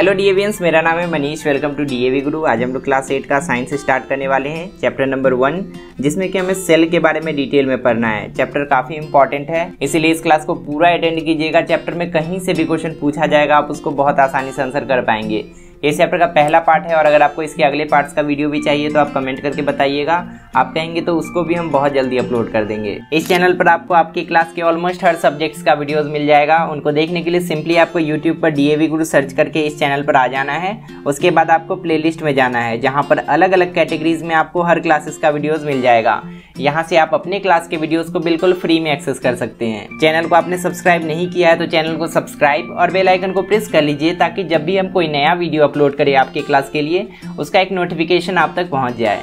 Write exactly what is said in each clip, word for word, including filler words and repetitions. Hello डीएवियंस, मेरा नाम है मनीष। वेलकम टू डीएवी गुरु। आज हम लोग क्लास एट का साइंस स्टार्ट करने वाले हैं, चैप्टर नंबर वन, जिसमें कि हमें सेल के बारे में डिटेल में पढ़ना है। चैप्टर काफ़ी इंपॉर्टेंट है, इसीलिए इस क्लास को पूरा अटेंड कीजिएगा। चैप्टर में कहीं से भी क्वेश्चन पूछा जाएगा, आप उसको बहुत आसानी से आंसर कर पाएंगे। ये चैप्टर का पहला पार्ट है और अगर आपको इसके अगले पार्ट्स का वीडियो भी चाहिए तो आप कमेंट करके बताइएगा। आप कहेंगे तो उसको भी हम बहुत जल्दी अपलोड कर देंगे। इस चैनल पर आपको आपकी क्लास के ऑलमोस्ट हर सब्जेक्ट्स का वीडियोस मिल जाएगा। उनको देखने के लिए सिंपली आपको यूट्यूब पर डीएवी गुरु सर्च करके इस चैनल पर आ जाना है। उसके बाद आपको प्लेलिस्ट में जाना है, जहाँ पर अलग अलग कैटेगरीज में आपको हर क्लासेस का वीडियोज़ मिल जाएगा। यहाँ से आप अपने क्लास के वीडियोज़ को बिल्कुल फ्री में एक्सेस कर सकते हैं। चैनल को आपने सब्सक्राइब नहीं किया है तो चैनल को सब्सक्राइब और बेल आइकन को प्रेस कर लीजिए, ताकि जब भी हम कोई नया वीडियो अपलोड करें आपके क्लास के लिए, उसका एक नोटिफिकेशन आप तक पहुँच जाए।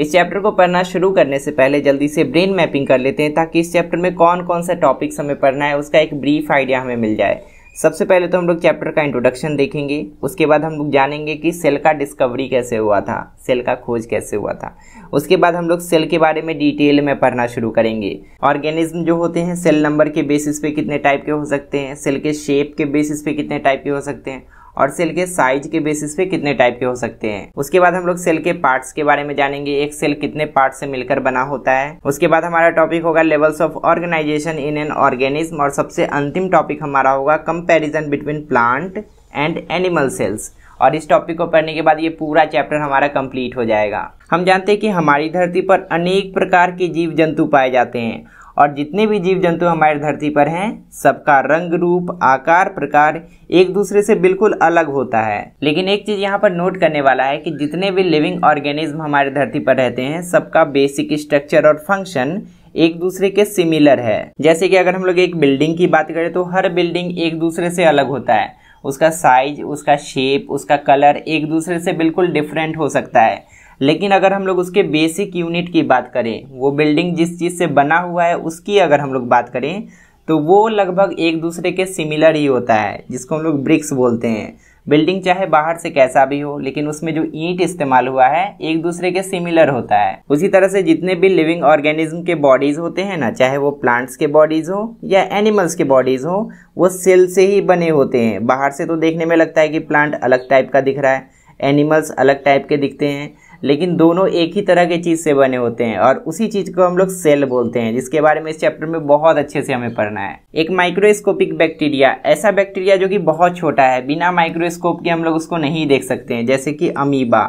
इस चैप्टर को पढ़ना शुरू करने से पहले जल्दी से ब्रेन मैपिंग कर लेते हैं, ताकि इस चैप्टर में कौन कौन सा टॉपिक्स हमें पढ़ना है उसका एक ब्रीफ आइडिया हमें मिल जाए। सबसे पहले तो हम लोग चैप्टर का इंट्रोडक्शन देखेंगे, उसके बाद हम लोग जानेंगे कि सेल का डिस्कवरी कैसे हुआ था, सेल का खोज कैसे हुआ था। उसके बाद हम लोग सेल के बारे में डिटेल में पढ़ना शुरू करेंगे। ऑर्गेनिज्म जो होते हैं सेल नंबर के बेसिस पे कितने टाइप के हो सकते हैं, सेल के शेप के बेसिस पे कितने टाइप के हो सकते हैं और सेल के साइज के बेसिस पे कितने टाइप के हो सकते हैं। उसके बाद हम लोग सेल के पार्ट्स के बारे में जानेंगे, एक सेल कितने पार्ट से मिलकर बना होता है। उसके बाद हमारा टॉपिक होगा levels of organisation in an organism और सबसे अंतिम टॉपिक हमारा होगा comparison between plant and animal cells. और इस टॉपिक को पढ़ने के बाद ये पूरा चैप्टर हमारा कंप्लीट हो जाएगा। हम जानते हैं कि हमारी धरती पर अनेक प्रकार के जीव जंतु पाए जाते हैं और जितने भी जीव जंतु हमारी धरती पर हैं सबका रंग, रूप, आकार, प्रकार एक दूसरे से बिल्कुल अलग होता है। लेकिन एक चीज़ यहाँ पर नोट करने वाला है कि जितने भी लिविंग ऑर्गेनिज्म हमारी धरती पर रहते हैं सबका बेसिक स्ट्रक्चर और फंक्शन एक दूसरे के सिमिलर है। जैसे कि अगर हम लोग एक बिल्डिंग की बात करें तो हर बिल्डिंग एक दूसरे से अलग होता है, उसका साइज, उसका शेप, उसका कलर एक दूसरे से बिल्कुल डिफरेंट हो सकता है। लेकिन अगर हम लोग उसके बेसिक यूनिट की बात करें, वो बिल्डिंग जिस चीज़ से बना हुआ है उसकी अगर हम लोग बात करें तो वो लगभग एक दूसरे के सिमिलर ही होता है, जिसको हम लोग ब्रिक्स बोलते हैं। बिल्डिंग चाहे बाहर से कैसा भी हो लेकिन उसमें जो ईंट इस्तेमाल हुआ है एक दूसरे के सिमिलर होता है। उसी तरह से जितने भी लिविंग ऑर्गेनिज्म के बॉडीज़ होते हैं ना, चाहे वो प्लांट्स के बॉडीज़ हो या एनिमल्स के बॉडीज़ हो, वो सेल से ही बने होते हैं। बाहर से तो देखने में लगता है कि प्लांट अलग टाइप का दिख रहा है, एनिमल्स अलग टाइप के दिखते हैं, लेकिन दोनों एक ही तरह के चीज़ से बने होते हैं और उसी चीज़ को हम लोग सेल बोलते हैं, जिसके बारे में इस चैप्टर में बहुत अच्छे से हमें पढ़ना है। एक माइक्रोस्कोपिक बैक्टीरिया, ऐसा बैक्टीरिया जो कि बहुत छोटा है, बिना माइक्रोस्कोप के हम लोग उसको नहीं देख सकते हैं, जैसे कि अमीबा।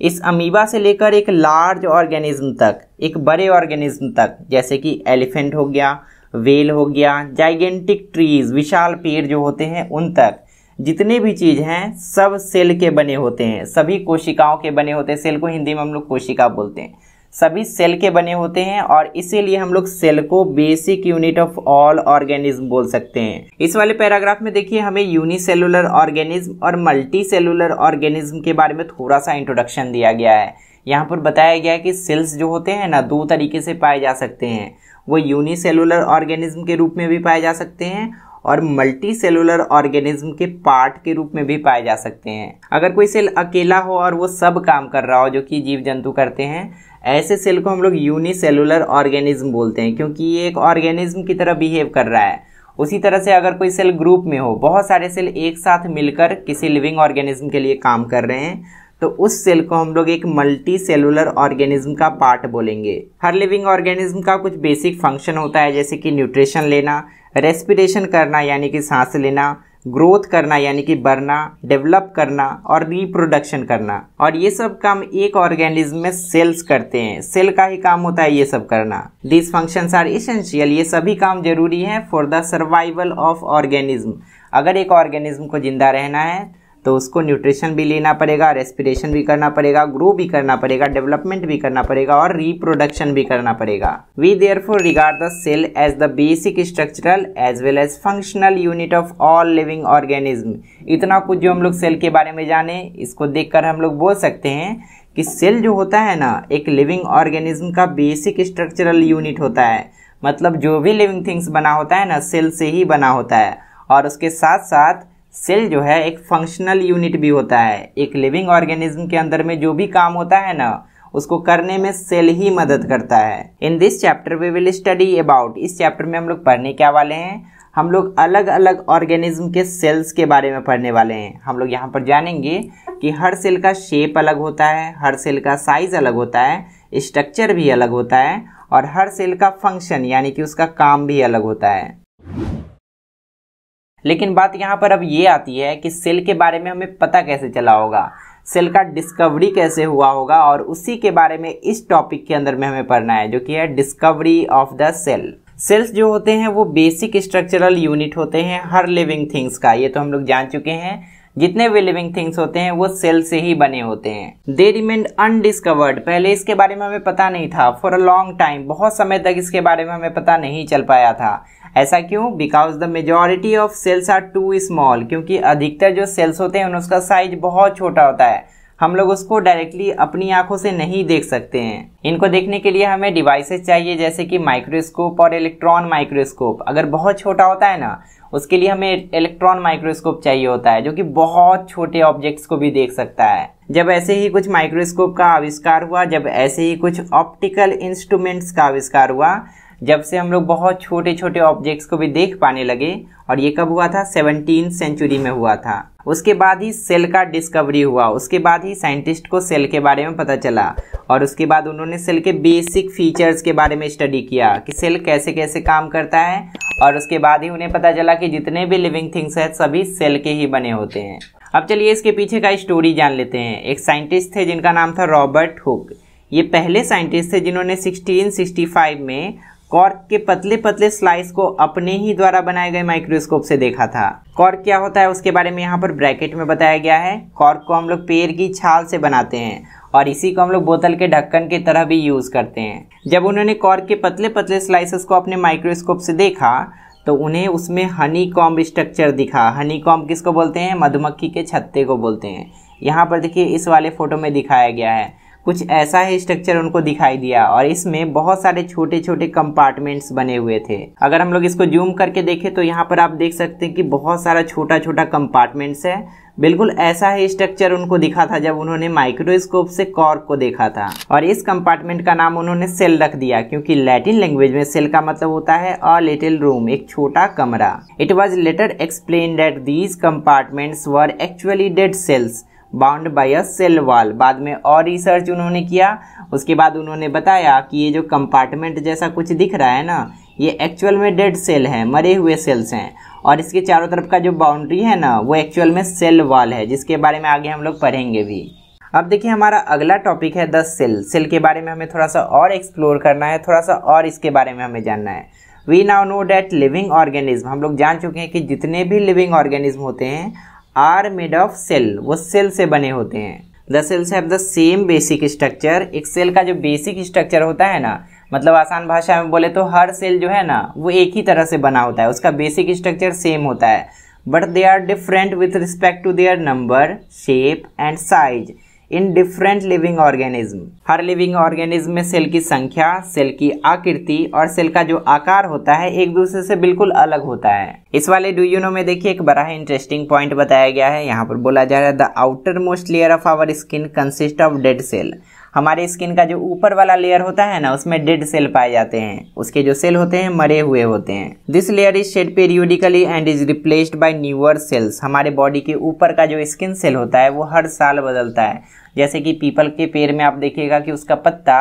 इस अमीबा से लेकर एक लार्ज ऑर्गेनिज्म तक, एक बड़े ऑर्गेनिज्म तक, जैसे कि एलिफेंट हो गया, व्हेल हो गया, जाइगेंटिक ट्रीज, विशाल पेड़ जो होते हैं उन तक जितने भी चीज़ हैं सब सेल के बने होते हैं, सभी कोशिकाओं के बने होते हैं। सेल को हिंदी में हम लोग कोशिका बोलते हैं। सभी सेल के बने होते हैं और इसीलिए हम लोग सेल को basic unit of all organism बोल सकते हैं। इस वाले पैराग्राफ में देखिए हमें यूनिसेलुलर ऑर्गेनिज्म और मल्टी सेलुलर ऑर्गेनिज्म के बारे में थोड़ा सा इंट्रोडक्शन दिया गया है। यहाँ पर बताया गया है कि सेल्स जो होते हैं ना दो तरीके से पाए जा सकते हैं, वो यूनिसेलुलर ऑर्गेनिज्म के रूप में भी पाए जा सकते हैं और मल्टी सेलुलर ऑर्गेनिज्म के पार्ट के रूप में भी पाए जा सकते हैं। अगर कोई सेल अकेला हो और वो सब काम कर रहा हो जो कि जीव जंतु करते हैं, ऐसे सेल को हम लोग यूनिसेलुलर ऑर्गेनिज्म बोलते हैं, क्योंकि ये एक ऑर्गेनिज्म की तरह बिहेव कर रहा है। उसी तरह से अगर कोई सेल ग्रुप में हो, बहुत सारे सेल एक साथ मिलकर किसी लिविंग ऑर्गेनिज्म के लिए काम कर रहे हैं, तो उस सेल को हम लोग एक मल्टी सेलुलर ऑर्गेनिज्म का पार्ट बोलेंगे। हर लिविंग ऑर्गेनिज्म का कुछ बेसिक फंक्शन होता है, जैसे कि न्यूट्रिशन लेना, रेस्पिरेशन करना यानी कि सांस लेना, ग्रोथ करना यानी कि बढ़ना, डेवलप करना और रिप्रोडक्शन करना। और ये सब काम एक ऑर्गेनिज्म में सेल्स करते हैं, सेल का ही काम होता है ये सब करना। दिस फंक्शंस आर एसेंशियल, ये सभी काम जरूरी हैं for the survival of organism. अगर एक ऑर्गेनिज्म को जिंदा रहना है तो उसको न्यूट्रिशन भी लेना पड़ेगा, रेस्पिरेशन भी करना पड़ेगा, ग्रो भी करना पड़ेगा, डेवलपमेंट भी करना पड़ेगा और रिप्रोडक्शन भी करना पड़ेगा। We therefore regard the cell as the basic structural as well as functional unit of all living organism. इतना कुछ जो हम लोग सेल के बारे में जाने, इसको देखकर हम लोग बोल सकते हैं कि सेल जो होता है ना एक लिविंग ऑर्गेनिज्म का बेसिक स्ट्रक्चरल यूनिट होता है। मतलब जो भी लिविंग थिंग्स बना होता है ना सेल से ही बना होता है और उसके साथ साथ सेल जो है एक फंक्शनल यूनिट भी होता है। एक लिविंग ऑर्गेनिज्म के अंदर में जो भी काम होता है ना उसको करने में सेल ही मदद करता है। In this chapter we will study about, इस चैप्टर में हम लोग पढ़ने क्या वाले हैं, हम लोग अलग अलग ऑर्गेनिज्म के सेल्स के बारे में पढ़ने वाले हैं। हम लोग यहाँ पर जानेंगे कि हर सेल का शेप अलग होता है, हर सेल का साइज अलग होता है, स्ट्रक्चर भी अलग होता है और हर सेल का फंक्शन यानी कि उसका काम भी अलग होता है। लेकिन बात यहाँ पर अब ये आती है कि सेल के बारे में हमें पता कैसे चला होगा, सेल का डिस्कवरी कैसे हुआ होगा, और उसी के बारे में इस टॉपिक के अंदर में हमें पढ़ना है जो कि है discovery of the cell. Cells जो होते हैं वो बेसिक स्ट्रक्चरल यूनिट होते हैं हर लिविंग थिंग्स का, ये तो हम लोग जान चुके हैं। जितने भी लिविंग थिंग्स होते हैं वो सेल से ही बने होते हैं। दे रिमेंड अनडिस्कवर्ड, पहले इसके बारे में हमें पता नहीं था, फॉर अ लॉन्ग टाइम, बहुत समय तक इसके बारे में हमें पता नहीं चल पाया था। ऐसा क्यों? Because the majority of cells are too small, क्योंकि अधिकतर जो सेल्स होते हैं उसका साइज बहुत छोटा होता है, हम लोग उसको डायरेक्टली अपनी आंखों से नहीं देख सकते हैं। इनको देखने के लिए हमें डिवाइसेस चाहिए जैसे कि माइक्रोस्कोप और इलेक्ट्रॉन माइक्रोस्कोप। अगर बहुत छोटा होता है ना, उसके लिए हमें इलेक्ट्रॉन माइक्रोस्कोप चाहिए होता है जो कि बहुत छोटे ऑब्जेक्ट्स को भी देख सकता है। जब ऐसे ही कुछ माइक्रोस्कोप का आविष्कार हुआ, जब ऐसे ही कुछ ऑप्टिकल इंस्ट्रूमेंट्स का आविष्कार हुआ, जब से हम लोग बहुत छोटे छोटे ऑब्जेक्ट्स को भी देख पाने लगे। और ये कब हुआ था? सेवनटीन सेंचुरी में हुआ था। उसके बाद ही सेल का डिस्कवरी हुआ, उसके बाद ही साइंटिस्ट को सेल के बारे में पता चला और उसके बाद उन्होंने सेल के बेसिक फीचर्स के बारे में स्टडी किया कि सेल कैसे कैसे काम करता है। और उसके बाद ही उन्हें पता चला कि जितने भी लिविंग थिंग्स हैं सभी सेल के ही बने होते हैं। अब चलिए इसके पीछे का स्टोरी जान लेते हैं। एक साइंटिस्ट थे जिनका नाम था रॉबर्ट हुक। ये पहले साइंटिस्ट थे जिन्होंने सिक्सटीन सिक्सटी फाइव में कॉर्क के पतले पतले स्लाइस को अपने ही द्वारा बनाए गए माइक्रोस्कोप से देखा था। कॉर्क क्या होता है उसके बारे में यहाँ पर ब्रैकेट में बताया गया है। कॉर्क को हम लोग पेड़ की छाल से बनाते हैं और इसी को हम लोग बोतल के ढक्कन की तरह भी यूज़ करते हैं। जब उन्होंने कॉर्क के पतले पतले स्लाइसेस को अपने माइक्रोस्कोप से देखा तो उन्हें उसमें हनी कॉम्ब स्ट्रक्चर दिखा। हनी कॉम्ब किसको बोलते हैं? मधुमक्खी के छत्ते को बोलते हैं। यहाँ पर देखिए इस वाले फोटो में दिखाया गया है, कुछ ऐसा ही स्ट्रक्चर उनको दिखाई दिया और इसमें बहुत सारे छोटे छोटे कंपार्टमेंट्स बने हुए थे। अगर हम लोग इसको जूम करके देखें तो यहाँ पर आप देख सकते हैं कि बहुत सारा छोटा छोटा कंपार्टमेंट्स है। बिल्कुल ऐसा ही स्ट्रक्चर उनको दिखा था जब उन्होंने माइक्रोस्कोप से कॉर्क को देखा था। और इस कंपार्टमेंट का नाम उन्होंने सेल रख दिया क्योंकि लैटिन लैंग्वेज में सेल का मतलब होता है अ लिटिल रूम, एक छोटा कमरा। It was later explain that these compartments were actually dead cells bound by a cell wall. बाद में और रिसर्च उन्होंने किया, उसके बाद उन्होंने बताया कि ये जो कंपार्टमेंट जैसा कुछ दिख रहा है ना, ये एक्चुअल में डेड सेल हैं, मरे हुए सेल्स हैं और इसके चारों तरफ का जो बाउंड्री है ना वो एक्चुअल में सेल वॉल है, जिसके बारे में आगे हम लोग पढ़ेंगे भी। अब देखिए हमारा अगला टॉपिक है द सेल। सेल के बारे में हमें थोड़ा सा और एक्सप्लोर करना है, थोड़ा सा और इसके बारे में हमें जानना है। We now know that living organism, हम लोग जान चुके हैं कि जितने भी लिविंग ऑर्गेनिज्म होते हैं आर मेड ऑफ सेल, वो सेल से बने होते हैं। The cells have the same basic structure, एक सेल का जो बेसिक स्ट्रक्चर होता है ना, मतलब आसान भाषा में बोले तो हर सेल जो है ना वो एक ही तरह से बना होता है, उसका बेसिक स्ट्रक्चर सेम होता है। But they are different with respect to their number, shape and size in different living organism. हर लिविंग ऑर्गेनिज्म में सेल की संख्या, सेल की आकृति और सेल का जो आकार होता है एक दूसरे से बिल्कुल अलग होता है। इस वाले डू यू नो में देखिए एक बड़ा ही इंटरेस्टिंग पॉइंट बताया गया है। यहाँ पर बोला जा रहा है the outermost layer of our skin consist of dead cell. हमारे स्किन का जो ऊपर वाला लेयर होता है ना उसमें डेड सेल पाए जाते हैं, उसके जो सेल होते हैं मरे हुए होते हैं। This layer is shed periodically and is replaced by newer cells. हमारे बॉडी के ऊपर का जो स्किन सेल होता है वो हर साल बदलता है, जैसे कि पीपल के पेड़ में आप देखिएगा कि उसका पत्ता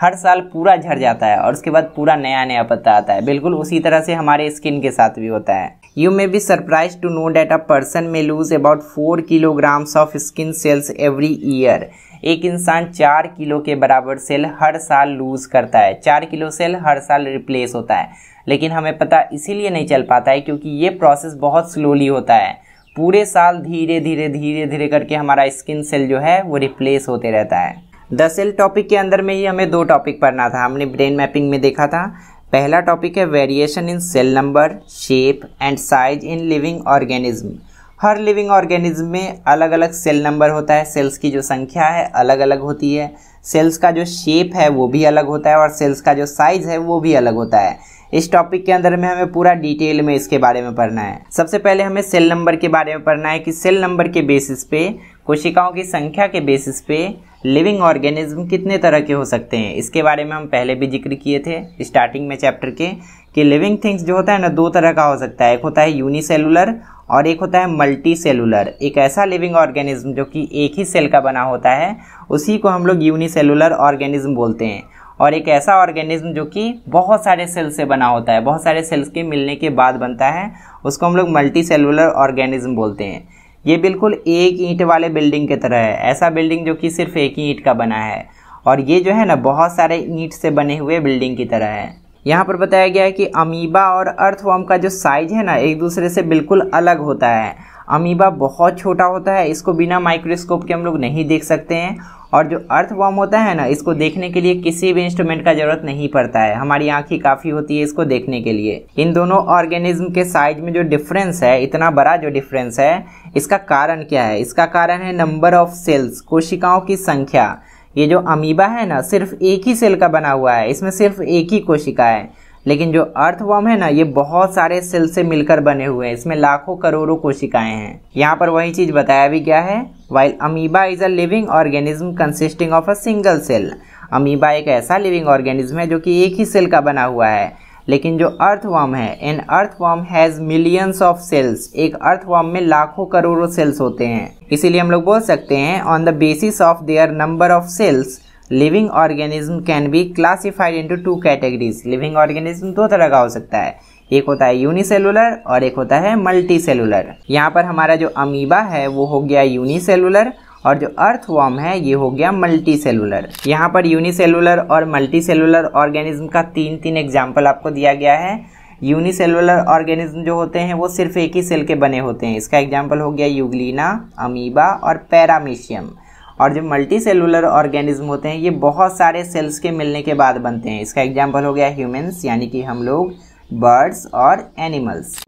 हर साल पूरा झड़ जाता है और उसके बाद पूरा नया नया पत्ता आता है। बिल्कुल उसी तरह से हमारे स्किन के साथ भी होता है। You may be surprise to know that a person may lose about four kilograms of skin cells every year. एक इंसान चार किलो के बराबर सेल हर साल लूज़ करता है, चार किलो सेल हर साल रिप्लेस होता है। लेकिन हमें पता इसीलिए नहीं चल पाता है क्योंकि ये प्रोसेस बहुत स्लोली होता है। पूरे साल धीरे धीरे धीरे धीरे करके हमारा स्किन सेल जो है वो रिप्लेस होते रहता है। द सेल टॉपिक के अंदर में ही हमें दो टॉपिक पढ़ना था, हमने ब्रेन मैपिंग में देखा था। पहला टॉपिक है variation in cell number, shape and size in living organism. हर लिविंग ऑर्गेनिज्म में अलग अलग सेल नंबर होता है, सेल्स की जो संख्या है अलग अलग होती है, सेल्स का जो शेप है वो भी अलग होता है और सेल्स का जो साइज़ है वो भी अलग होता है। इस टॉपिक के अंदर में हमें पूरा डिटेल में इसके बारे में पढ़ना है। सबसे पहले हमें सेल नंबर के बारे में पढ़ना है कि सेल नंबर के बेसिस पे कोशिकाओं की संख्या के बेसिस पे लिविंग ऑर्गेनिज्म कितने तरह के हो सकते हैं, इसके बारे में हम पहले भी जिक्र किए थे स्टार्टिंग में चैप्टर के, कि लिविंग थिंग्स जो होता है ना दो तरह का हो सकता है, एक होता है यूनिसेलुलर और एक होता है मल्टी सेलुलर। एक ऐसा लिविंग ऑर्गेनिज्म जो कि एक ही सेल का बना होता है उसी को हम लोग यूनिसेलुलर ऑर्गेनिज्म बोलते हैं, और एक ऐसा ऑर्गेनिज्म जो कि बहुत सारे सेल से बना होता है, बहुत सारे सेल्स के मिलने के बाद बनता है, उसको हम लोग मल्टी सेलुलर ऑर्गेनिज्म बोलते हैं। ये बिल्कुल एक ईंट वाले बिल्डिंग की तरह है, ऐसा बिल्डिंग जो कि सिर्फ एक ही ईंट का बना है, और ये जो है ना बहुत सारे ईंट से बने हुए बिल्डिंग की तरह है। यहाँ पर बताया गया है कि अमीबा और अर्थवॉर्म का जो साइज है ना एक दूसरे से बिल्कुल अलग होता है। अमीबा बहुत छोटा होता है, इसको बिना माइक्रोस्कोप के हम लोग नहीं देख सकते हैं, और जो अर्थवॉर्म होता है ना इसको देखने के लिए किसी भी इंस्ट्रूमेंट का ज़रूरत नहीं पड़ता है, हमारी आँखें काफ़ी होती है इसको देखने के लिए। इन दोनों ऑर्गेनिज्म के साइज में जो डिफरेंस है, इतना बड़ा जो डिफरेंस है, इसका कारण क्या है? इसका कारण है नंबर ऑफ सेल्स, कोशिकाओं की संख्या। ये जो अमीबा है ना सिर्फ एक ही सेल का बना हुआ है, इसमें सिर्फ एक ही कोशिका है, लेकिन जो अर्थवॉर्म है ना ये बहुत सारे सेल से मिलकर बने हुए हैं, इसमें लाखों करोड़ों कोशिकाएं हैं। यहाँ पर वही चीज़ बताया भी गया है, while amoeba is a living organism consisting of a single cell. Amoeba एक ऐसा लिविंग ऑर्गेनिज्म है जो कि एक ही सेल का बना हुआ है, लेकिन जो अर्थवॉर्म है, an earthworm has millions of cells, एक अर्थवॉर्म में लाखों करोड़ों सेल्स होते हैं। इसीलिए हम लोग बोल सकते हैं on the basis of their number of cells living organism can be classified into two categories. Living organism दो तरह का हो सकता है, एक होता है यूनिसेलुलर और एक होता है मल्टी सेलुलर। यहाँ पर हमारा जो अमीबा है वो हो गया यूनिसेलुलर और जो अर्थवॉर्म है ये हो गया मल्टी सेलुलर। यहाँ पर यूनिसेलुलर और मल्टी सेलुलर ऑर्गेनिज्म का तीन तीन एग्जाम्पल आपको दिया गया है। यूनिसेलुलर ऑर्गेनिज्म जो होते हैं वो सिर्फ एक ही सेल के बने होते हैं, इसका एग्जाम्पल हो गया यूग्लिना, अमीबा और पैरामीशियम। और जो मल्टी सेलुलर ऑर्गेनिज्म होते हैं ये बहुत सारे सेल्स के मिलने के बाद बनते हैं, इसका एग्जाम्पल हो गया ह्यूमन्स यानी कि हम लोग, बर्ड्स और एनिमल्स।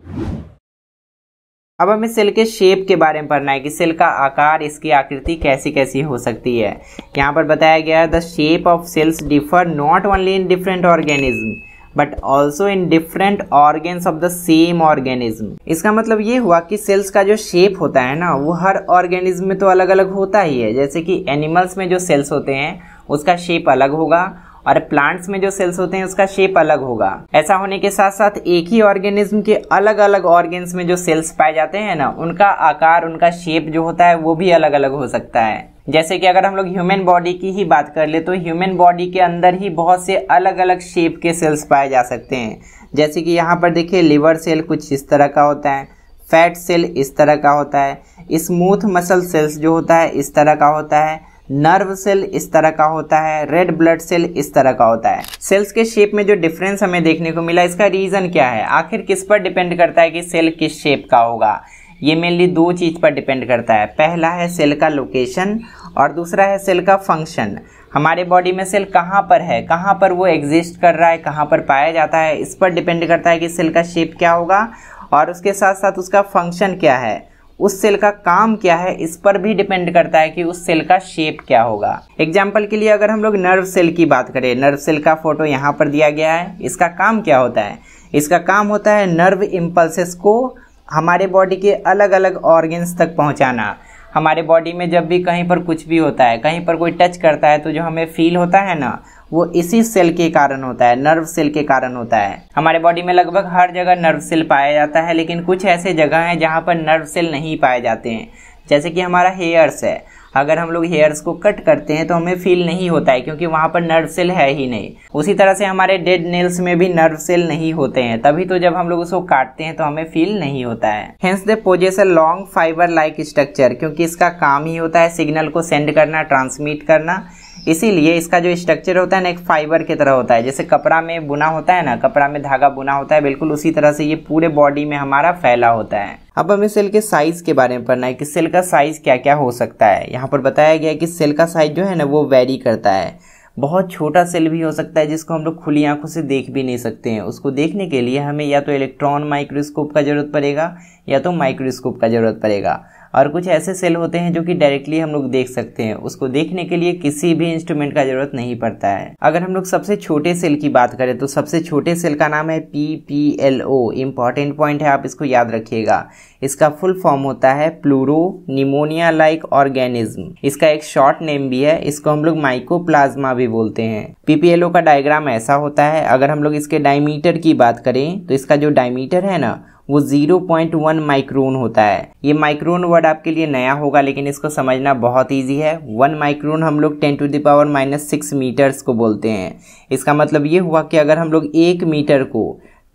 अब हमें सेल के शेप के बारे में पढ़ना है कि सेल का आकार, इसकी आकृति कैसी कैसी हो सकती है। यहाँ पर बताया गया है the shape of cells differ not only in different organism but also in different organs of the same organism. इसका मतलब ये हुआ कि सेल्स का जो शेप होता है ना वो हर ऑर्गेनिज्म में तो अलग अलग होता ही है, जैसे कि एनिमल्स में जो सेल्स होते हैं उसका शेप अलग होगा और प्लांट्स में जो सेल्स होते हैं उसका शेप अलग होगा। ऐसा होने के साथ साथ एक ही ऑर्गेनिज्म के अलग अलग ऑर्गेन्स में जो सेल्स पाए जाते हैं ना उनका आकार, उनका शेप जो होता है वो भी अलग अलग हो सकता है। जैसे कि अगर हम लोग ह्यूमन बॉडी की ही बात कर ले तो ह्यूमन बॉडी के अंदर ही बहुत से अलग अलग शेप के सेल्स पाए जा सकते हैं, जैसे कि यहाँ पर देखिए लिवर सेल कुछ इस तरह का होता है, फैट सेल इस तरह का होता है, स्मूथ मसल सेल्स जो होता है इस तरह का होता है, नर्व सेल इस तरह का होता है, रेड ब्लड सेल इस तरह का होता है। सेल्स के शेप में जो डिफरेंस हमें देखने को मिला, इसका रीज़न क्या है? आखिर किस पर डिपेंड करता है कि सेल किस शेप का होगा? ये मेनली दो चीज़ पर डिपेंड करता है, पहला है सेल का लोकेशन और दूसरा है सेल का फंक्शन। हमारे बॉडी में सेल कहाँ पर है, कहाँ पर वो एग्जिस्ट कर रहा है, कहाँ पर पाया जाता है, इस पर डिपेंड करता है कि सेल का शेप क्या होगा, और उसके साथ साथ उसका फंक्शन क्या है, उस सेल का काम क्या है, इस पर भी डिपेंड करता है कि उस सेल का शेप क्या होगा। एग्जाम्पल के लिए अगर हम लोग नर्व सेल की बात करें, नर्व सेल का फोटो यहाँ पर दिया गया है, इसका काम क्या होता है? इसका काम होता है नर्व इम्पल्सेस को हमारे बॉडी के अलग अलग ऑर्गन्स तक पहुँचाना। हमारे बॉडी में जब भी कहीं पर कुछ भी होता है, कहीं पर कोई टच करता है तो जो हमें फील होता है ना वो इसी सेल के कारण होता है, नर्व सेल के कारण होता है। हमारे बॉडी में लगभग हर जगह नर्व सेल पाया जाता है, लेकिन कुछ ऐसे जगह हैं जहाँ पर नर्व सेल नहीं पाए जाते हैं, जैसे कि हमारा हेयर्स है। अगर हम लोग हेयर्स को कट करते हैं तो हमें फील नहीं होता है क्योंकि वहाँ पर नर्व सेल है ही नहीं। उसी तरह से हमारे डेड नेल्स में भी नर्व सेल नहीं होते हैं, तभी तो जब हम लोग उसको काटते हैं तो हमें फील नहीं होता है। Hence they possess a long fibre like structure, क्योंकि इसका काम ही होता है सिग्नल को सेंड करना, ट्रांसमिट करना, इसीलिए इसका जो स्ट्रक्चर होता है ना एक फाइबर की तरह होता है। जैसे कपड़ा में बुना होता है ना, कपड़ा में धागा बुना होता है, बिल्कुल उसी तरह से ये पूरे बॉडी में हमारा फैला होता है। अब हमें सेल के साइज़ के बारे में पढ़ना है कि सेल का साइज़ क्या क्या हो सकता है। यहाँ पर बताया गया है कि सेल का साइज़ जो है ना वो वेरी करता है, बहुत छोटा सेल भी हो सकता है जिसको हम लोग खुली आंखों से देख भी नहीं सकते हैं। उसको देखने के लिए हमें या तो इलेक्ट्रॉन माइक्रोस्कोप का ज़रूरत पड़ेगा या तो माइक्रोस्कोप का ज़रूरत पड़ेगा। और कुछ ऐसे सेल होते हैं जो कि डायरेक्टली हम लोग देख सकते हैं, उसको देखने के लिए किसी भी इंस्ट्रूमेंट का ज़रूरत नहीं पड़ता है। अगर हम लोग सबसे छोटे सेल की बात करें तो सबसे छोटे सेल का नाम है P P L O. Important point है, आप इसको याद रखिएगा। इसका फुल फॉर्म होता है प्लूरो निमोनिया लाइक ऑर्गेनिज्म। इसका एक शॉर्ट नेम भी है, इसको हम लोग माइकोप्लाज्मा भी बोलते हैं। पी पी एल ओ का डायग्राम ऐसा होता है। अगर हम लोग इसके डायमीटर की बात करें तो इसका जो डायमीटर है ना वो ज़ीरो पॉइंट वन माइक्रोन होता है। ये माइक्रोन वर्ड आपके लिए नया होगा लेकिन इसको समझना बहुत इजी है। वन माइक्रोन हम लोग ten to the power minus six metres को बोलते हैं। इसका मतलब ये हुआ कि अगर हम लोग एक मीटर को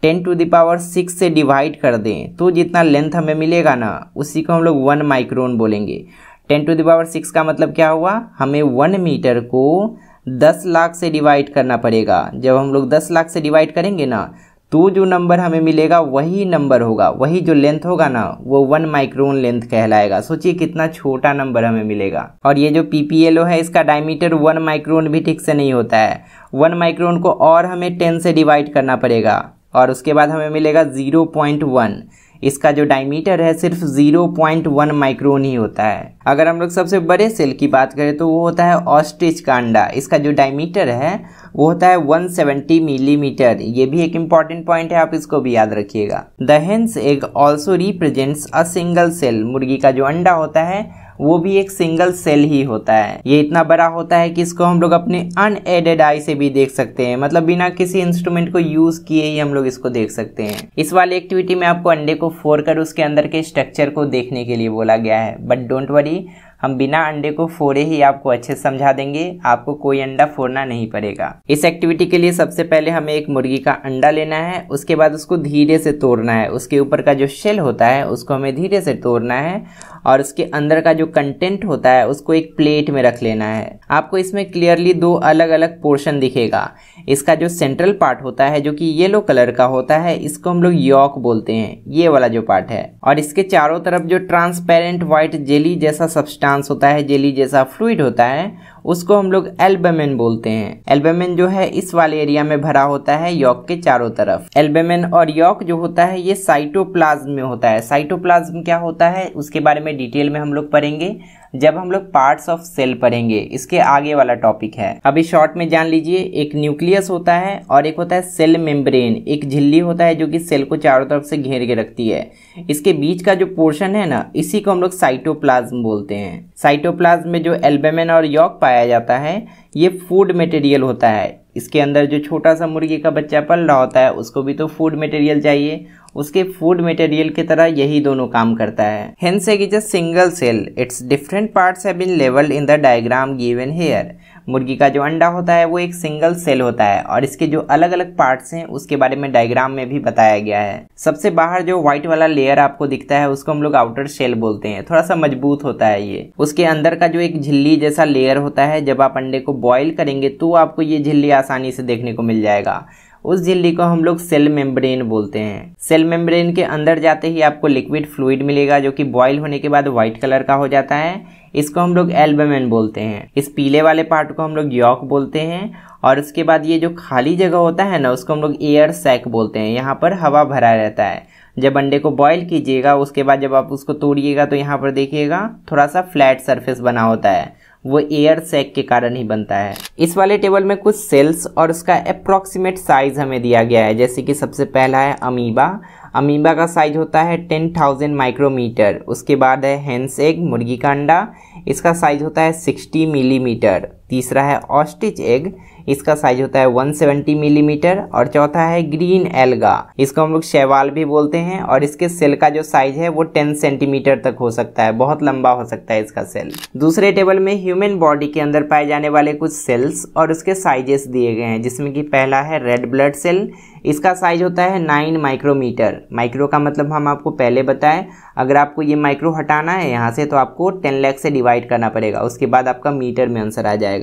ten to the power six से डिवाइड कर दें तो जितना लेंथ हमें मिलेगा ना उसी को हम लोग वन माइक्रोन बोलेंगे। Ten to the power six का मतलब क्या हुआ, हमें वन मीटर को दस लाख से डिवाइड करना पड़ेगा। जब हम लोग दस लाख से डिवाइड करेंगे ना तो जो नंबर हमें मिलेगा वही नंबर होगा, वही जो लेंथ होगा ना वो वन माइक्रोन लेंथ कहलाएगा। सोचिए कितना छोटा नंबर हमें मिलेगा। और ये जो पी पी एल ओ है इसका डायमीटर वन माइक्रोन भी ठीक से नहीं होता है। वन माइक्रोन को और हमें टेन से डिवाइड करना पड़ेगा और उसके बाद हमें मिलेगा ज़ीरो पॉइंट वन। इसका जो डायमीटर है सिर्फ ज़ीरो पॉइंट वन माइक्रोन ही होता है। अगर हम लोग सबसे बड़े सेल की बात करें तो वो होता है ऑस्ट्रिच का अंडा। इसका जो डायमीटर है वो होता है वन सेवेंटी मिलीमीटर। ये भी एक इम्पॉर्टेंट पॉइंट है, आप इसको भी याद रखिएगा। The hen's egg also represents a single cell. मुर्गी का जो अंडा होता है वो भी एक सिंगल सेल ही होता है। ये इतना बड़ा होता है कि इसको हम लोग अपने अनएडेड आई से भी देख सकते हैं, मतलब बिना किसी इंस्ट्रूमेंट को यूज किए ही हम लोग इसको देख सकते हैं। इस वाली एक्टिविटी में आपको अंडे को फोड़ कर उसके अंदर के स्ट्रक्चर को देखने के लिए बोला गया है, बट डोंट वरी, हम बिना अंडे को फोड़े ही आपको अच्छे से समझा देंगे, आपको कोई अंडा फोड़ना नहीं पड़ेगा। इस एक्टिविटी के लिए सबसे पहले हमें एक मुर्गी का अंडा लेना है, उसके बाद उसको धीरे से तोड़ना है। उसके ऊपर का जो शेल होता है उसको हमें धीरे से तोड़ना है और उसके अंदर का जो कंटेंट होता है उसको एक प्लेट में रख लेना है। आपको इसमें क्लियरली दो अलग अलग पोर्शन दिखेगा। इसका जो सेंट्रल पार्ट होता है जो कि येलो कलर का होता है इसको हम लोग यॉक बोलते हैं, ये वाला जो पार्ट है। और इसके चारों तरफ जो ट्रांसपेरेंट व्हाइट जेली जैसा सब्सटेंस होता है, जेली जैसा फ्लूइड होता है, उसको हम लोग एल्बुमिन बोलते हैं। एल्बुमिन जो है इस वाले एरिया में भरा होता है यॉक के चारों तरफ। एल्बुमिन और यॉक जो होता है ये साइटोप्लाज्म में होता है। साइटोप्लाज्म क्या होता है उसके बारे में डिटेल में हम लोग पढ़ेंगे जब हम लोग पार्ट्स ऑफ सेल पढ़ेंगे, इसके आगे वाला टॉपिक है। अभी शॉर्ट में जान लीजिए, एक न्यूक्लियस होता है और एक होता है सेल मेम्ब्रेन, एक झिल्ली होता है जो कि सेल को चारों तरफ से घेर के रखती है। इसके बीच का जो पोर्शन है ना इसी को हम लोग साइटोप्लाज्म बोलते हैं। साइटोप्लाज्म में जो एल्बुमिन और यॉक पाया जाता है ये फूड मटेरियल होता है। इसके अंदर जो छोटा सा मुर्गी का बच्चा पल रहा होता है उसको भी तो फूड मटेरियल चाहिए, उसके फूड मटेरियल की तरह यही दोनों काम करता है। Hen's egg is a single cell, its different parts have been labelled in the diagram given here. मुर्गी का जो अंडा होता है वो एक सिंगल सेल होता है और इसके जो अलग अलग पार्ट्स हैं उसके बारे में डायग्राम में भी बताया गया है। सबसे बाहर जो व्हाइट वाला लेयर आपको दिखता है उसको हम लोग आउटर शेल बोलते हैं, थोड़ा सा मजबूत होता है ये। उसके अंदर का जो एक झिल्ली जैसा लेयर होता है, जब आप अंडे को बॉईल करेंगे तो आपको ये झिल्ली आसानी से देखने को मिल जाएगा। उस झिल्ली को हम लोग सेल मेम्ब्रेन बोलते हैं। सेल मेम्ब्रेन के अंदर जाते ही आपको लिक्विड फ्लूइड मिलेगा जो कि बॉयल होने के बाद व्हाइट कलर का हो जाता है, इसको हम लोग एल्बुमिन बोलते हैं। इस पीले वाले पार्ट को हम लोग यॉक बोलते हैं और उसके बाद ये जो खाली जगह होता है ना उसको हम लोग एयर सैक बोलते हैं। यहाँ पर हवा भरा रहता है। जब अंडे को बॉयल कीजिएगा उसके बाद जब आप उसको तोड़िएगा तो यहाँ पर देखिएगा थोड़ा सा फ्लैट सरफेस बना होता है, वो एयर सैक के कारण ही बनता है। इस वाले टेबल में कुछ सेल्स और उसका अप्रॉक्सीमेट साइज हमें दिया गया है। जैसे कि सबसे पहला है अमीबा। अमीबा का साइज होता है टेन थाउजेंड माइक्रोमीटर। उसके बाद है हेंस एग, मुर्गी का अंडा, इसका साइज होता है सिक्सटी मिलीमीटर। तीसरा है ऑस्ट्रिच एग, इसका साइज होता है वन सेवेंटी मिलीमीटर। और चौथा है ग्रीन एल्गा, इसको हम लोग शैवाल भी बोलते हैं और इसके सेल का जो साइज है वो टेन सेंटीमीटर तक हो सकता है, बहुत लंबा हो सकता है इसका सेल। दूसरे टेबल में ह्यूमन बॉडी के अंदर पाए जाने वाले कुछ सेल्स और उसके साइजेस दिए गए हैं, जिसमें कि पहला है रेड ब्लड सेल, इसका साइज होता है नाइन माइक्रोमीटर। माइक्रो का मतलब हम आपको पहले बताएं, अगर आपको ये माइक्रो हटाना है यहाँ से तो आपको टेन लाख से डिवाइड करना पड़ेगा, उसके बाद आपका मीटर में आंसर आ जाएगा।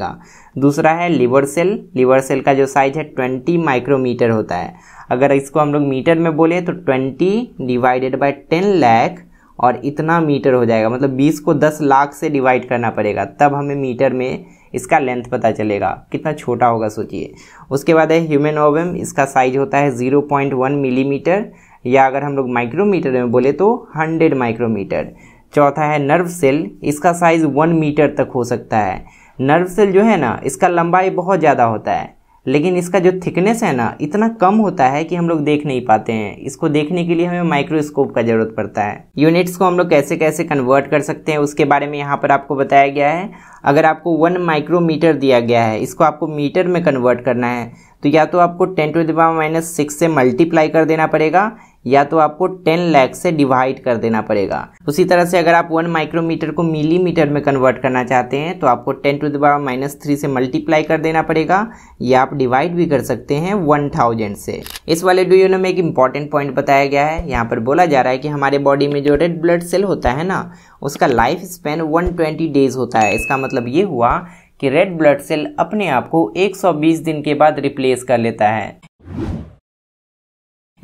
दूसरा है लिवर सेल। लिवर सेल का जो साइज है ट्वेंटी माइक्रोमीटर होता है। अगर इसको हम लोग मीटर में बोले तो twenty divided by ten lakh और इतना मीटर हो जाएगा, मतलब बीस को दस लाख से डिवाइड करना पड़ेगा तब हमें मीटर में इसका लेंथ पता चलेगा, कितना छोटा होगा सोचिए। उसके बाद है ह्यूमन ओवम, इसका साइज होता है ज़ीरो पॉइंट वन मिलीमीटर। या अगर हम लोग माइक्रोमीटर में बोले तो हंड्रेड माइक्रोमीटर। चौथा है नर्व सेल, इसका साइज वन मीटर तक हो सकता है। नर्व सेल जो है ना इसका लंबाई बहुत ज़्यादा होता है, लेकिन इसका जो थिकनेस है ना इतना कम होता है कि हम लोग देख नहीं पाते हैं। इसको देखने के लिए हमें माइक्रोस्कोप का ज़रूरत पड़ता है। यूनिट्स को हम लोग कैसे कैसे कन्वर्ट कर सकते हैं उसके बारे में यहाँ पर आपको बताया गया है। अगर आपको वन माइक्रोमीटर दिया गया है, इसको आपको मीटर में कन्वर्ट करना है, तो या तो आपको ten to the power minus six से मल्टीप्लाई कर देना पड़ेगा, या तो आपको दस लाख से डिवाइड कर देना पड़ेगा। उसी तरह से अगर आप वन माइक्रोमीटर को मिलीमीटर में कन्वर्ट करना चाहते हैं तो आपको ten to the power minus three से मल्टीप्लाई कर देना पड़ेगा, या आप डिवाइड भी कर सकते हैं वन थाउजेंड से। इस वाले डूयोनो में एक इम्पॉर्टेंट पॉइंट बताया गया है। यहाँ पर बोला जा रहा है कि हमारे बॉडी में जो रेड ब्लड सेल होता है ना उसका life span one twenty days होता है। इसका मतलब ये हुआ कि रेड ब्लड सेल अपने आप को एक सौ बीस दिन के बाद रिप्लेस कर लेता है।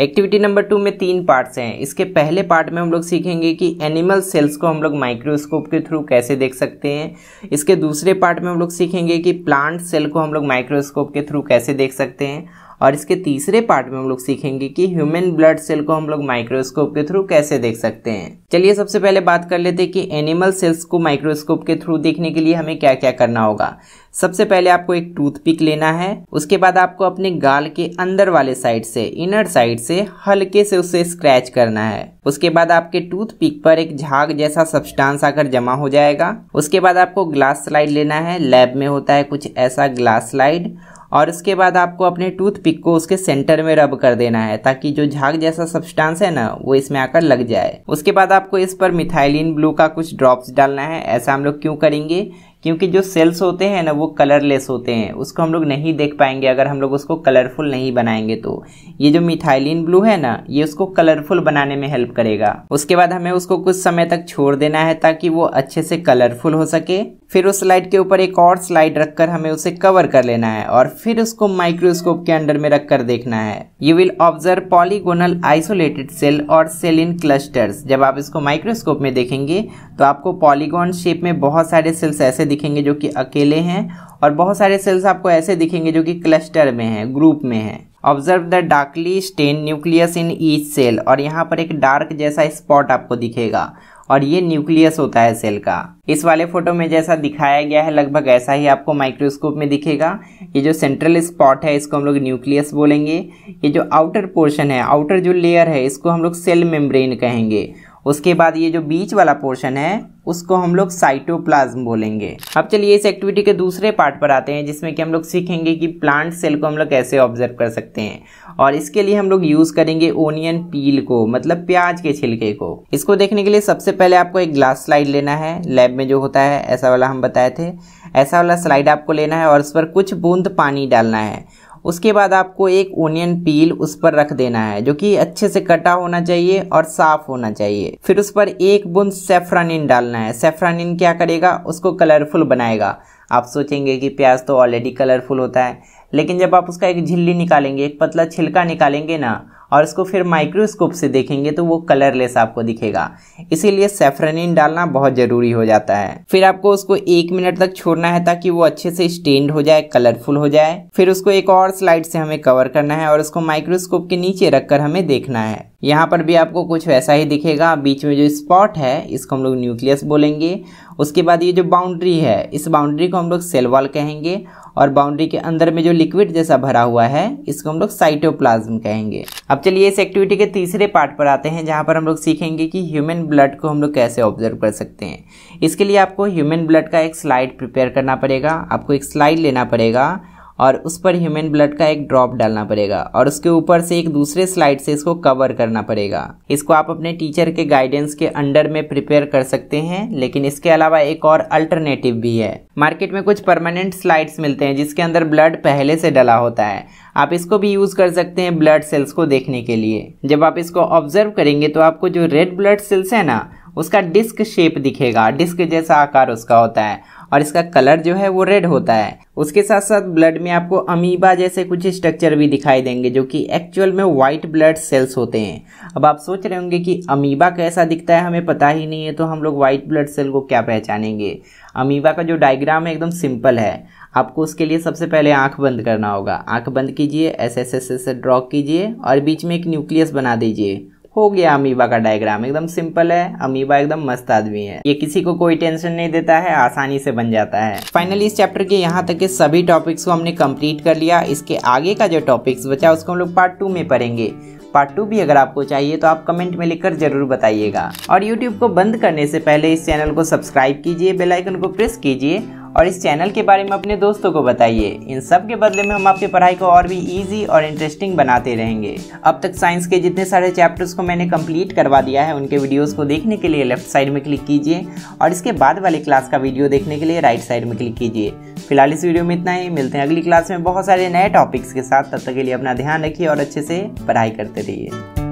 एक्टिविटी नंबर टू में तीन पार्ट्स हैं। इसके पहले पार्ट में हम लोग सीखेंगे कि एनिमल सेल्स को हम लोग माइक्रोस्कोप के थ्रू कैसे देख सकते हैं। इसके दूसरे पार्ट में हम लोग सीखेंगे कि प्लांट सेल को हम लोग माइक्रोस्कोप के थ्रू कैसे देख सकते हैं, और इसके तीसरे पार्ट में हम लोग सीखेंगे कि ह्यूमन ब्लड सेल को हम लोग माइक्रोस्कोप के थ्रू कैसे देख सकते हैं। चलिए सबसे पहले बात कर लेते हैं कि एनिमल सेल्स को माइक्रोस्कोप के थ्रू देखने के लिए हमें क्या क्या करना होगा। सबसे पहले आपको एक टूथपिक लेना है, उसके बाद आपको अपने गाल के अंदर वाले साइड से, इनर साइड से हल्के से उसे स्क्रैच करना है। उसके बाद आपके टूथपिक पर एक झाग जैसा सब्सटेंस आकर जमा हो जाएगा। उसके बाद आपको ग्लास स्लाइड लेना है, लैब में होता है कुछ ऐसा ग्लास स्लाइड, और उसके बाद आपको अपने टूथपिक को उसके सेंटर में रब कर देना है ताकि जो झाग जैसा सब्सटेंस है ना वो इसमें आकर लग जाए। उसके बाद आपको इस पर मिथाइलिन ब्लू का कुछ ड्रॉप्स डालना है। ऐसा हम लोग क्यों करेंगे? क्योंकि जो सेल्स होते हैं ना वो कलरलेस होते हैं, उसको हम लोग नहीं देख पाएंगे अगर हम लोग उसको कलरफुल नहीं बनाएंगे तो। ये जो मिथाइलिन ब्लू है ना ये उसको कलरफुल बनाने में हेल्प करेगा। उसके बाद हमें उसको कुछ समय तक छोड़ देना है ताकि वो अच्छे से कलरफुल हो सके। फिर उस स्लाइड के ऊपर एक और स्लाइड रखकर हमें उसे कवर कर लेना है और फिर उसको माइक्रोस्कोप के अंडर में रखकर देखना है। You will observe polygonal isolated cell और सेल इन क्लस्टर्स। जब आप इसको माइक्रोस्कोप में देखेंगे तो आपको पॉलीगॉन शेप में बहुत सारे सेल्स ऐसे दिखेंगे जो कि अकेले हैं, और बहुत सारे सेल्स आपको ऐसे दिखेंगे जो कि क्लस्टर में हैं, ग्रुप में हैं। Observe the darkly stain nucleus in each cell, और यहाँ पर एक डार्क जैसा स्पॉट आपको दिखेगा और ये न्यूक्लियस होता है सेल का। इस वाले फोटो में जैसा दिखाया गया है लगभग ऐसा ही आपको माइक्रोस्कोप में दिखेगा। ये जो सेंट्रल स्पॉट है इसको हम लोग न्यूक्लियस बोलेंगे। ये जो आउटर पोर्शन है, आउटर जो लेयर है, इसको हम लोग सेल मेम्ब्रेन कहेंगे। उसके बाद ये जो बीच वाला पोर्शन है उसको हम लोग साइटोप्लाज्म बोलेंगे। अब चलिए इस एक्टिविटी के दूसरे पार्ट पर आते हैं जिसमें कि हम लोग सीखेंगे कि प्लांट सेल को हम लोग कैसे ऑब्जर्व कर सकते हैं, और इसके लिए हम लोग यूज़ करेंगे ओनियन पील को, मतलब प्याज के छिलके को। इसको देखने के लिए सबसे पहले आपको एक ग्लास स्लाइड लेना है, लैब में जो होता है ऐसा वाला हम बताए थे, ऐसा वाला स्लाइड आपको लेना है और उस पर कुछ बूंद पानी डालना है। उसके बाद आपको एक ओनियन पील उस पर रख देना है जो कि अच्छे से कटा होना चाहिए और साफ होना चाहिए। फिर उस पर एक बूंद सैफ्रानिन डालना है। सैफ्रानिन क्या करेगा? उसको कलरफुल बनाएगा। आप सोचेंगे कि प्याज तो ऑलरेडी कलरफुल होता है, लेकिन जब आप उसका एक झिल्ली निकालेंगे, एक पतला छिलका निकालेंगे ना और उसको फिर माइक्रोस्कोप से देखेंगे तो वो कलरलेस आपको दिखेगा। इसीलिए सैफ्रानिन डालना बहुत ज़रूरी हो जाता है। फिर आपको उसको एक मिनट तक छोड़ना है ताकि वो अच्छे से स्टेन्ड हो जाए, कलरफुल हो जाए। फिर उसको एक और स्लाइड से हमें कवर करना है और उसको माइक्रोस्कोप के नीचे रखकर हमें देखना है। यहाँ पर भी आपको कुछ वैसा ही दिखेगा। बीच में जो स्पॉट है इसको हम लोग न्यूक्लियस बोलेंगे। उसके बाद ये जो बाउंड्री है इस बाउंड्री को हम लोग सेल वॉल कहेंगे, और बाउंड्री के अंदर में जो लिक्विड जैसा भरा हुआ है इसको हम लोग साइटोप्लाज्म कहेंगे। अब चलिए इस एक्टिविटी के तीसरे पार्ट पर आते हैं जहाँ पर हम लोग सीखेंगे कि ह्यूमन ब्लड को हम लोग कैसे ऑब्जर्व कर सकते हैं। इसके लिए आपको ह्यूमन ब्लड का एक स्लाइड प्रिपेयर करना पड़ेगा। आपको एक स्लाइड लेना पड़ेगा और उस पर ह्यूमन ब्लड का एक ड्रॉप डालना पड़ेगा और उसके ऊपर से एक दूसरे स्लाइड से इसको कवर करना पड़ेगा। इसको आप अपने टीचर के गाइडेंस के अंडर में प्रिपेयर कर सकते हैं, लेकिन इसके अलावा एक और अल्टरनेटिव भी है। मार्केट में कुछ परमानेंट स्लाइड्स मिलते हैं जिसके अंदर ब्लड पहले से डला होता है। आप इसको भी यूज़ कर सकते हैं ब्लड सेल्स को देखने के लिए। जब आप इसको ऑब्जर्व करेंगे तो आपको जो रेड ब्लड सेल्स है ना उसका डिस्क शेप दिखेगा, डिस्क जैसा आकार उसका होता है और इसका कलर जो है वो रेड होता है। उसके साथ साथ ब्लड में आपको अमीबा जैसे कुछ स्ट्रक्चर भी दिखाई देंगे जो कि एक्चुअल में वाइट ब्लड सेल्स होते हैं। अब आप सोच रहे होंगे कि अमीबा कैसा दिखता है, हमें पता ही नहीं है, तो हम लोग वाइट ब्लड सेल को क्या पहचानेंगे? अमीबा का जो डायग्राम है एकदम सिंपल है। आपको उसके लिए सबसे पहले आंख बंद करना होगा। आंख बंद कीजिए, ऐसे ऐसे ऐसे ड्रॉ कीजिए और बीच में एक न्यूक्लियस बना दीजिए। हो गया अमीबा का डायग्राम, एकदम सिंपल है। अमीबा एकदम मस्त आदमी है, ये किसी को कोई टेंशन नहीं देता है, आसानी से बन जाता है। फाइनली इस चैप्टर के यहाँ तक के सभी टॉपिक्स को हमने कंप्लीट कर लिया। इसके आगे का जो टॉपिक्स बचा उसको हम लोग पार्ट टू में पढ़ेंगे। पार्ट टू भी अगर आपको चाहिए तो आप कमेंट में लिखकर जरूर बताइएगा। और यूट्यूब को बंद करने से पहले इस चैनल को सब्सक्राइब कीजिए, बेल आइकन को प्रेस कीजिए और इस चैनल के बारे में अपने दोस्तों को बताइए। इन सब के बदले में हम आपकी पढ़ाई को और भी इजी और इंटरेस्टिंग बनाते रहेंगे। अब तक साइंस के जितने सारे चैप्टर्स को मैंने कंप्लीट करवा दिया है, उनके वीडियोस को देखने के लिए लेफ्ट साइड में क्लिक कीजिए और इसके बाद वाले क्लास का वीडियो देखने के लिए राइट साइड में क्लिक कीजिए। फिलहाल इस वीडियो में इतना ही, मिलते हैं अगली क्लास में बहुत सारे नए टॉपिक्स के साथ। तब तक के लिए अपना ध्यान रखिए और अच्छे से पढ़ाई करते रहिए।